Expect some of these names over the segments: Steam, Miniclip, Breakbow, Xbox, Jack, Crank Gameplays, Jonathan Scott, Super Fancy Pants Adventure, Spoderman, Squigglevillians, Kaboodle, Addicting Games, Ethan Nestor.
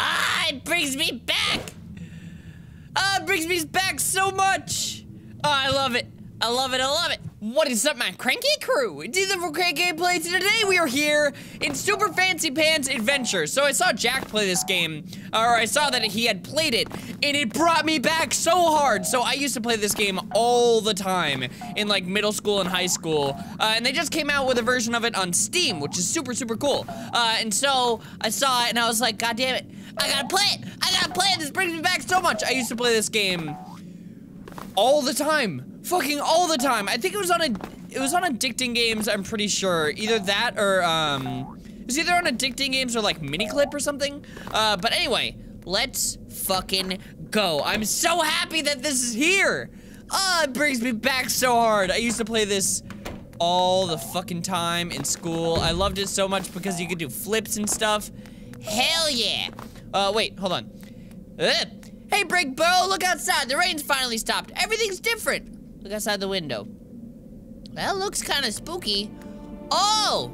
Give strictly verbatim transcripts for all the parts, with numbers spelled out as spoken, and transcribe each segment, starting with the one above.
Ah, it brings me back! Ah, it brings me back so much! Oh, I love it. I love it, I love it. What is up, my cranky crew? It's Ethan from Crank Gameplays, and today we are here in Super Fancy Pants Adventure. So I saw Jack play this game, or I saw that he had played it, and it brought me back so hard. So I used to play this game all the time in like middle school and high school, uh, and they just came out with a version of it on Steam, which is super, super cool. Uh, and so I saw it, and I was like, God damn it, I gotta play it, I gotta play it, this brings me back so much. I used to play this game all the time. Fucking all the time. I think it was on a, it was on Addicting Games, I'm pretty sure. Either that or, um, it was either on Addicting Games or like Miniclip or something. Uh, but anyway, let's fucking go. I'm so happy that this is here. Oh, it brings me back so hard. I used to play this all the fucking time in school. I loved it so much because you could do flips and stuff. Hell yeah. Uh, wait, hold on. Uh, hey, Breakbow, look outside. The rain's finally stopped. Everything's different. Look outside the window. Well, looks kind of spooky. Oh!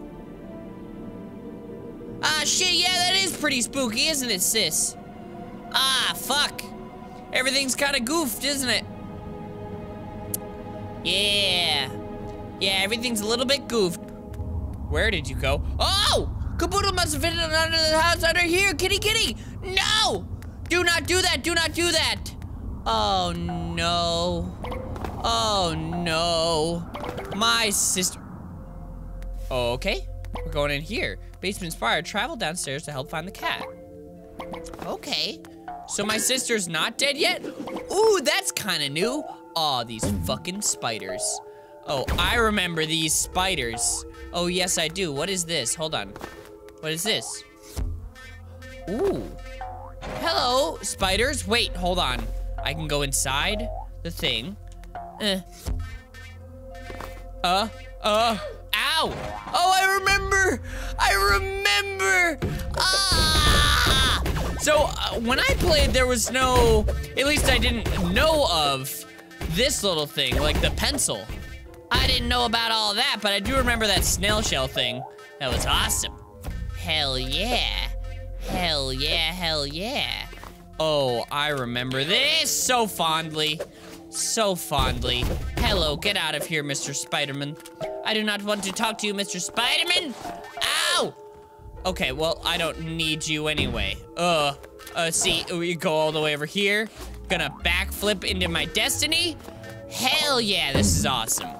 Ah, shit, yeah, that is pretty spooky, isn't it, sis? Ah, fuck. Everything's kind of goofed, isn't it? Yeah. Yeah, everything's a little bit goofed. Where did you go? Oh! Kaboodle must have been under the house under here. Kitty, kitty! No! Do not do that, do not do that! Oh, no. Oh no, my sister. Okay, we're going in here. Basement's fire, travel downstairs to help find the cat. Okay, so my sister's not dead yet? Ooh, that's kinda new. Aw, oh, these fucking spiders. Oh, I remember these spiders. Oh yes, I do. What is this? Hold on, what is this? Ooh, hello, spiders. Wait, hold on. I can go inside the thing. Uh, uh, uh, ow! Oh, I remember! I remember! Ah! So, uh, when I played, there was no, at least I didn't know of this little thing, like the pencil. I didn't know about all that, but I do remember that snail shell thing. That was awesome. Hell yeah. Hell yeah, hell yeah. Oh, I remember this so fondly. So fondly. Hello, get out of here, Mister Spider-Man. I do not want to talk to you, Mister Spider-Man. Ow! Okay, well, I don't need you anyway. Uh, uh, see, we go all the way over here. Gonna backflip into my destiny. Hell yeah, this is awesome.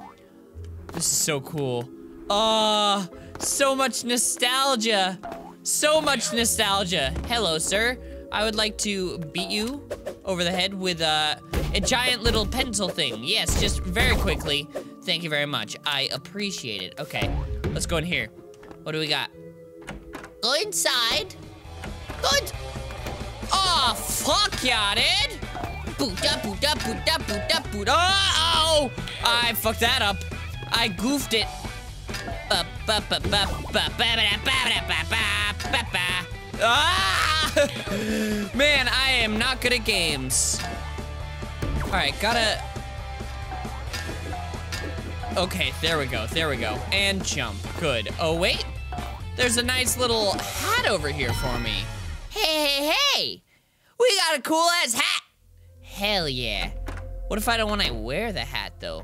This is so cool. Uh, so much nostalgia. So much nostalgia. Hello, sir. I would like to beat you over the head with, uh, a giant little pencil thing. Yes, just very quickly. Thank you very much. I appreciate it. Okay, let's go in here. What do we got? Go inside. Go in. Oh, fuck ya, dude. Boota, boota, boota, boota, boota. Oh, I fucked that up. I goofed it. Ah! Man, I am not good at games. Alright, gotta... Okay, there we go, there we go. And jump, good. Oh, wait. There's a nice little hat over here for me. Hey, hey, hey! We got a cool-ass hat! Hell yeah. What if I don't want to wear the hat, though?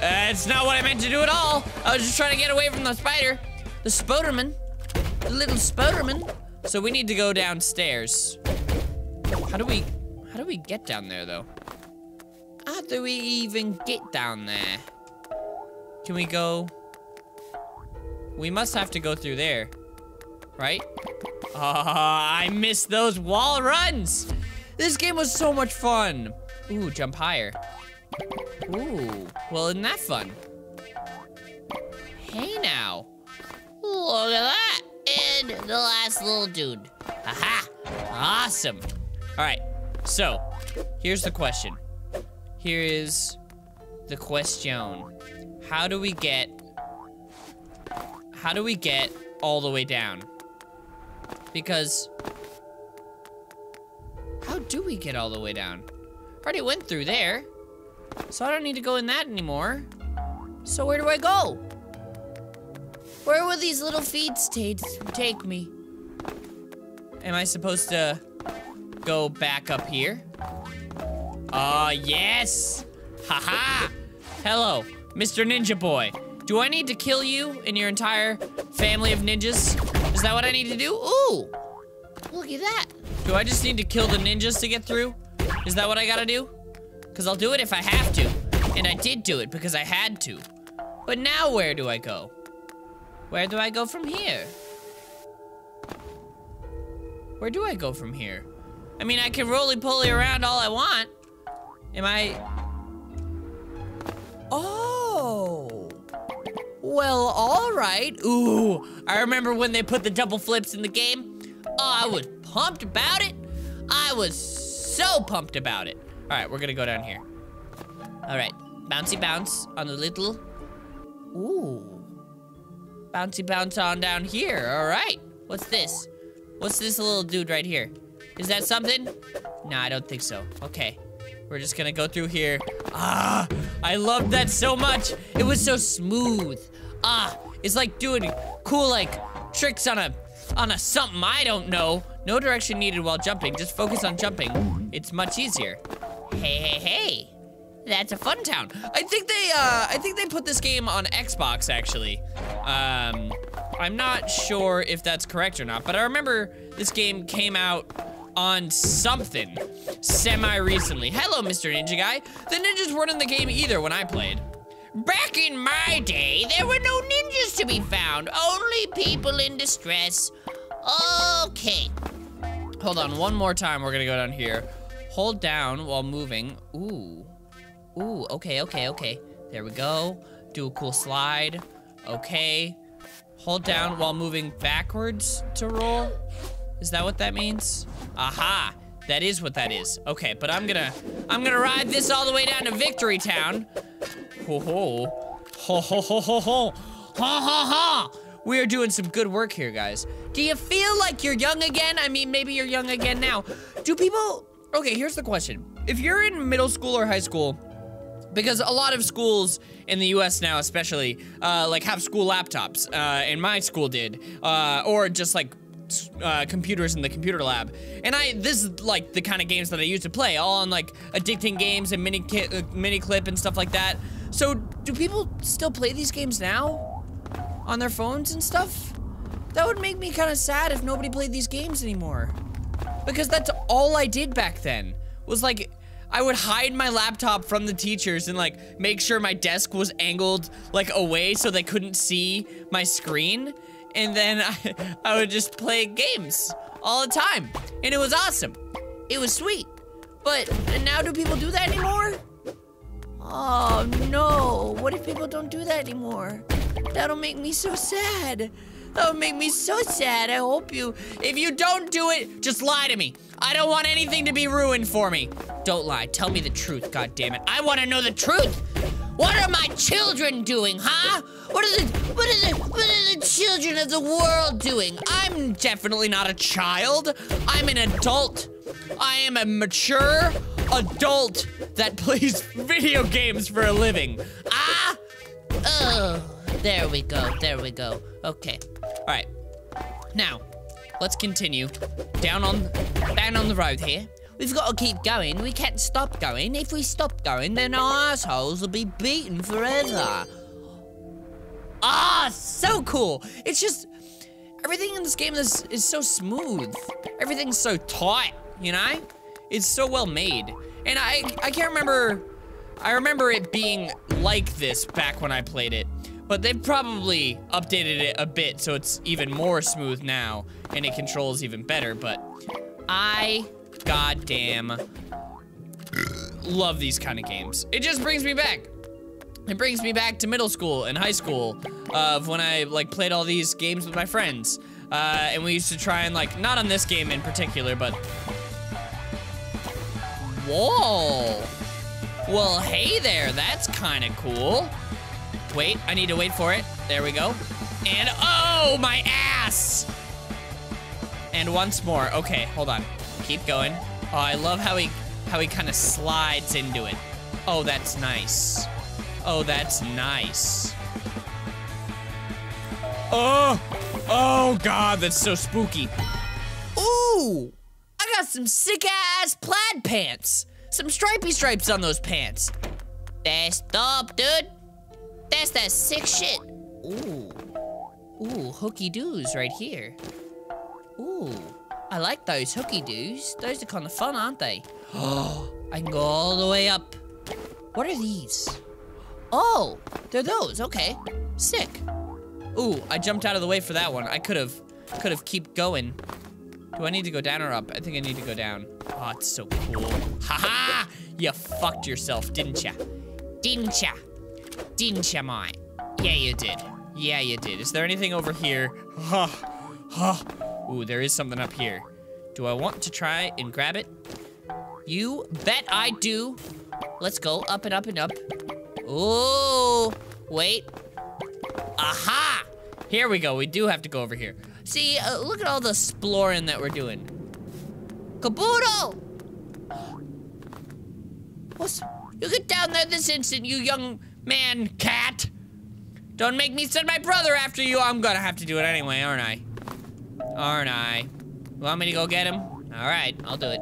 That's not what I meant to do at all. I was just trying to get away from the spider. The Spoderman. The little Spoderman. So we need to go downstairs. How do we... How do we get down there, though? How do we even get down there? Can we go? We must have to go through there, right? Oh, I missed those wall runs. This game was so much fun. Ooh, jump higher. Ooh, well, isn't that fun? Hey, now. Look at that. And the last little dude. Aha, awesome. All right. So, here's the question. Here is the question. How do we get... How do we get all the way down? Because... How do we get all the way down? Already went through there. So I don't need to go in that anymore. So where do I go? Where will these little feeds take me? Am I supposed to go back up here? Ah, uh, yes! Haha! Hello, Mister Ninja Boy. Do I need to kill you and your entire family of ninjas? Is that what I need to do? Ooh! Look at that! Do I just need to kill the ninjas to get through? Is that what I gotta do? Because I'll do it if I have to. And I did do it because I had to. But now where do I go? Where do I go from here? Where do I go from here? I mean, I can roly-poly around all I want. Am I... Oh! Well, alright. Ooh, I remember when they put the double flips in the game. Oh, I was pumped about it. I was so pumped about it. Alright, we're gonna go down here. Alright, bouncy bounce on the little... Ooh. Bouncy bounce on down here, alright. What's this? What's this little dude right here? Is that something? Nah, I don't think so. Okay, we're just gonna go through here. Ah, I loved that so much. It was so smooth. Ah, it's like doing cool like tricks on a, on a something I don't know. No direction needed while jumping, just focus on jumping. It's much easier. Hey, hey, hey. That's a fun town. I think they, uh, I think they put this game on Xbox, actually. Um, I'm not sure if that's correct or not, but I remember this game came out on something semi-recently. Hello, Mister Ninja Guy. The ninjas weren't in the game either when I played. Back in my day, there were no ninjas to be found, only people in distress. Okay. Hold on, one more time, we're gonna go down here. Hold down while moving. Ooh. Ooh, okay, okay, okay. There we go. Do a cool slide. Okay. Hold down while moving backwards to roll. Is that what that means? Aha! That is what that is. Okay, but I'm gonna I'm gonna ride this all the way down to Victory Town. Ho ho. Ho ho ho ho ho. Ha ha ha! We are doing some good work here, guys. Do you feel like you're young again? I mean, maybe you're young again now. Do people... Okay, here's the question. If you're in middle school or high school, because a lot of schools in the U S now especially, uh, like have school laptops, uh, and my school did, uh, or just like, uh, computers in the computer lab. And I, this is like the kind of games that I used to play, all on like Addicting Games and mini ki- uh, Miniclip and stuff like that. So do people still play these games now? On their phones and stuff? That would make me kind of sad if nobody played these games anymore. Because that's all I did back then, was like, I would hide my laptop from the teachers and like make sure my desk was angled like away so they couldn't see my screen. And then I, I would just play games all the time. And it was awesome. It was sweet. But now do people do that anymore? Oh no, what if people don't do that anymore? That'll make me so sad. That would make me so sad. I hope you, if you don't do it, just lie to me. I don't want anything to be ruined for me. Don't lie, tell me the truth, God damn it. I wanna know the truth. What are my children doing, huh? What are the, what are the, what are the children of the world doing? I'm definitely not a child. I'm an adult. I am a mature adult that plays video games for a living. Ah, ugh. There we go, there we go. Okay, all right. Now, let's continue. Down on, down on the road here. We've got to keep going, we can't stop going. If we stop going, then our assholes will be beaten forever. Ah, so cool. It's just, everything in this game is, is so smooth. Everything's so tight, you know? It's so well made. And I, I can't remember, I remember it being like this back when I played it. But they've probably updated it a bit so it's even more smooth now and it controls even better, but I goddamn love these kind of games. It just brings me back. It brings me back to middle school and high school of when I like played all these games with my friends. Uh, and we used to try and like, not on this game in particular, but... Whoa! Well, hey there, that's kind of cool. Wait, I need to wait for it. There we go. And oh, my ass! And once more. Okay, hold on. Keep going. Oh, I love how he how he kind of slides into it. Oh, that's nice. Oh, that's nice. Oh, oh God, that's so spooky. Ooh, I got some sick-ass plaid pants. Some stripey stripes on those pants. That's dope, dude. That's that sick shit. Ooh, ooh, hooky doos right here. Ooh, I like those hooky doos. Those are kind of fun, aren't they? Oh, I can go all the way up. What are these? Oh, they're those, okay. Sick. Ooh, I jumped out of the way for that one. I could've, could've keep going. Do I need to go down or up? I think I need to go down. Oh, it's so cool. Haha! -ha! You fucked yourself, didn't ya? Didn't ya? Didn't ya, mate? Yeah, you did. Yeah, you did. Is there anything over here? Huh. Huh. Ooh, there is something up here. Do I want to try and grab it? You bet I do. Let's go up and up and up. Ooh, wait. Aha! Here we go, we do have to go over here. See, uh, look at all the exploring that we're doing. Kaboodle! What's, you get down there this instant, you young man cat. Don't make me send my brother after you. I'm gonna have to do it anyway, aren't I? Aren't I? You want me to go get him? All right, I'll do it.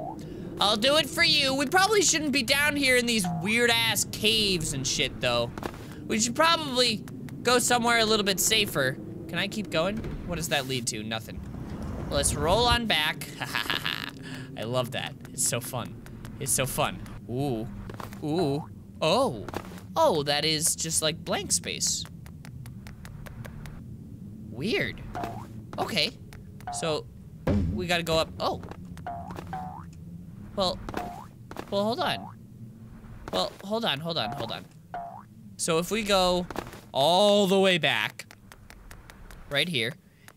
I'll do it for you. We probably shouldn't be down here in these weird ass caves and shit though. We should probably go somewhere a little bit safer. Can I keep going? What does that lead to? Nothing. Let's roll on back. I love that. It's so fun. It's so fun. Ooh. Ooh. Oh. Oh, that is just like blank space. Weird. Okay. So, we gotta go up. Oh. Well, well, hold on. Well, hold on, hold on, hold on. So if we go all the way back, right here,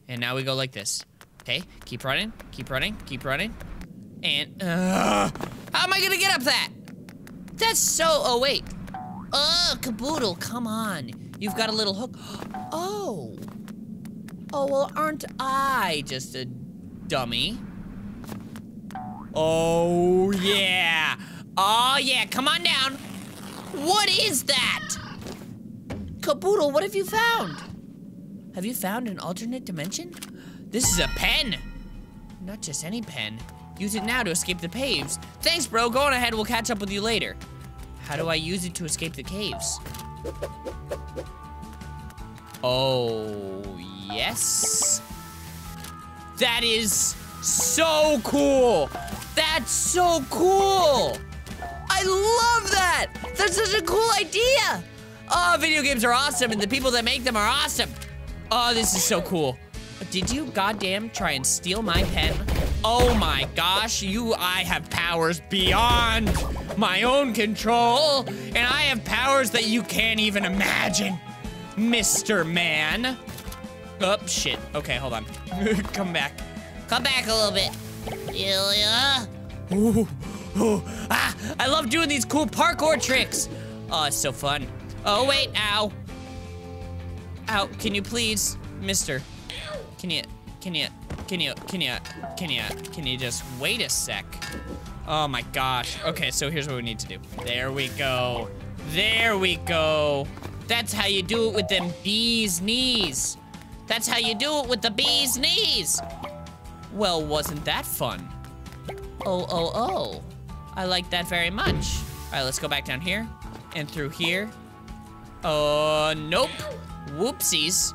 and now we go like this. Okay, keep running, keep running, keep running, and uh, how am I gonna get up that? That's so. Oh wait. Oh, Kaboodle, come on. You've got a little hook. Oh. Oh well, aren't I just a dummy? Oh yeah. Oh yeah. Come on down. What is that? Kaboodle, what have you found? Have you found an alternate dimension? This is a pen! Not just any pen. Use it now to escape the caves. Thanks, bro. Go on ahead. We'll catch up with you later. How do I use it to escape the caves? Oh, yes. That is so cool. That's so cool. I love that. That's such a cool idea. Oh, video games are awesome, and the people that make them are awesome. Oh, this is so cool. Did you goddamn try and steal my pen? Oh my gosh, you, I have powers beyond my own control, and I have powers that you can't even imagine, Mister Man. Oh, shit. Okay, hold on. Come back. Come back a little bit. Ooh, ooh. Ah, I love doing these cool parkour tricks. Oh, it's so fun. Oh, wait, ow. Ow, can you please, mister? Can you, can you, can you, can you, can you, can you just wait a sec? Oh my gosh. Okay, so here's what we need to do. There we go. There we go. That's how you do it with them bees' knees. That's how you do it with the bees' knees. Well, wasn't that fun? Oh, oh, oh. I like that very much. All right, let's go back down here and through here. Uh, nope. Whoopsies.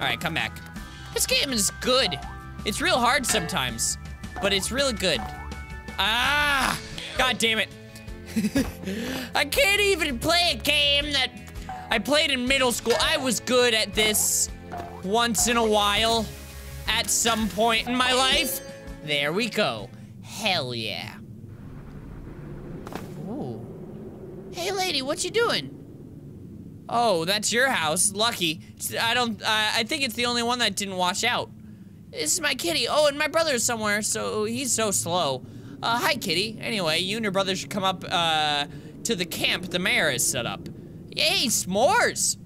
All right, come back. This game is good. It's real hard sometimes, but it's really good. Ah, God damn it. I can't even play a game that I played in middle school. I was good at this once in a while at some point in my life. There we go. Hell yeah. Ooh. Hey lady, what you doing? Oh, that's your house. Lucky. I don't, uh, I think it's the only one that didn't wash out. This is my kitty. Oh, and my brother's somewhere, so he's so slow. Uh, hi, kitty. Anyway, you and your brother should come up, uh, to the camp the mayor has set up. Yay, s'mores!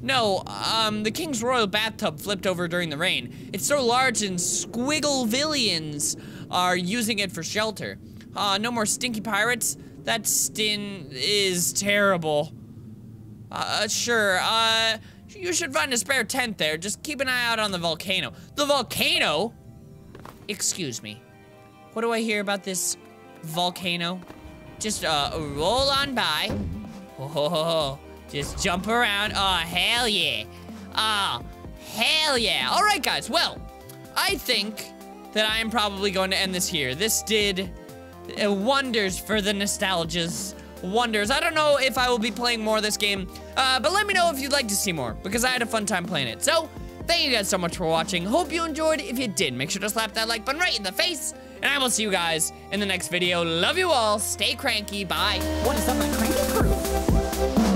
No, um, the king's royal bathtub flipped over during the rain. It's so large and squigglevillians are using it for shelter. Uh, no more stinky pirates. That stin is terrible. Uh, sure, uh, You should find a spare tent there. Just keep an eye out on the volcano. The volcano? Excuse me. What do I hear about this volcano? Just uh, roll on by. Oh, just jump around. Oh, hell yeah. Oh, hell yeah. All right, guys. Well, I think that I am probably going to end this here. This did uh, wonders for the nostalgia's wonders. I don't know if I will be playing more of this game, uh, but let me know if you'd like to see more, because I had a fun time playing it. So, thank you guys so much for watching. Hope you enjoyed. If you did, make sure to slap that like button right in the face, and I will see you guys in the next video. Love you all. Stay cranky. Bye. What is up, my cranky crew?